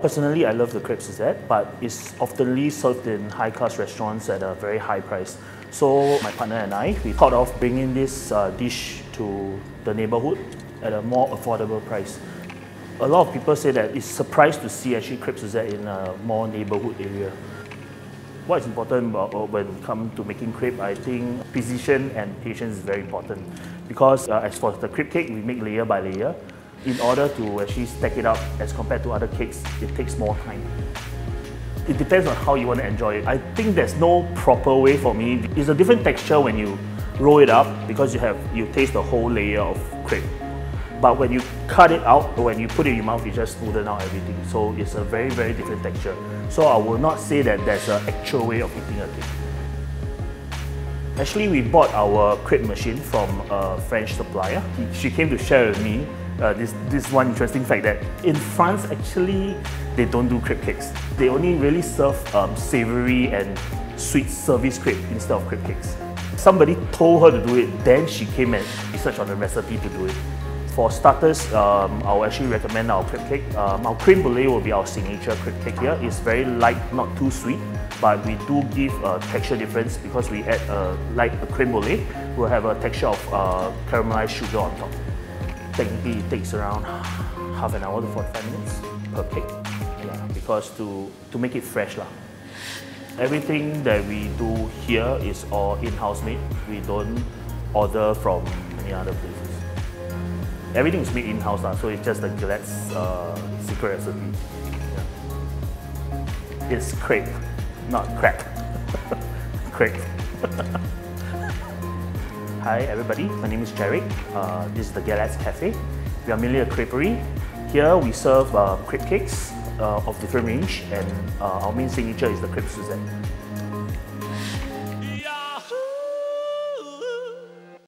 Personally, I love the Crepe Suzette, but it's often served in high-class restaurants at a very high price. So my partner and I, we thought of bringing this dish to the neighborhood at a more affordable price. A lot of people say that it's surprised to see actually Crepe Suzette in a more neighborhood area. What's important about when it comes to making crepe, I think precision and patience is very important. Because as for the crepe cake, we make layer by layer. In order to actually stack it up as compared to other cakes, it takes more time. It depends on how you want to enjoy it. I think there's no proper way for me. It's a different texture when you roll it up because you taste the whole layer of crepe. But when you cut it out, when you put it in your mouth, it just smoothens out everything. So it's a very, very different texture. So I will not say that there's an actual way of eating a cake. Actually, we bought our crepe machine from a French supplier. She came to share with me this one interesting fact that in France, actually, they don't do crepe cakes. They only really serve savory and sweet service crepe instead of crepe cakes. Somebody told her to do it, then she came and researched on the recipe to do it. For starters, I'll actually recommend our crepe cake. Our creme brulee will be our signature crepe cake here. It's very light, not too sweet, but we do give a texture difference because we add a creme brulee. We'll have a texture of caramelized sugar on top. Technically, it takes around half an hour to 45 minutes per cake, yeah, because to make it fresh. Lah. Everything that we do here is all in-house made. We don't order from any other places. Everything is made in-house, so it's just the Galettes secret recipe. Yeah. It's crepe, not crap. Crepe. Hi everybody, my name is Jeric. This is the Galettes Cafe. We are merely a creperie. Here we serve crepe cakes of different range, and our main signature is the Crepe Suzette.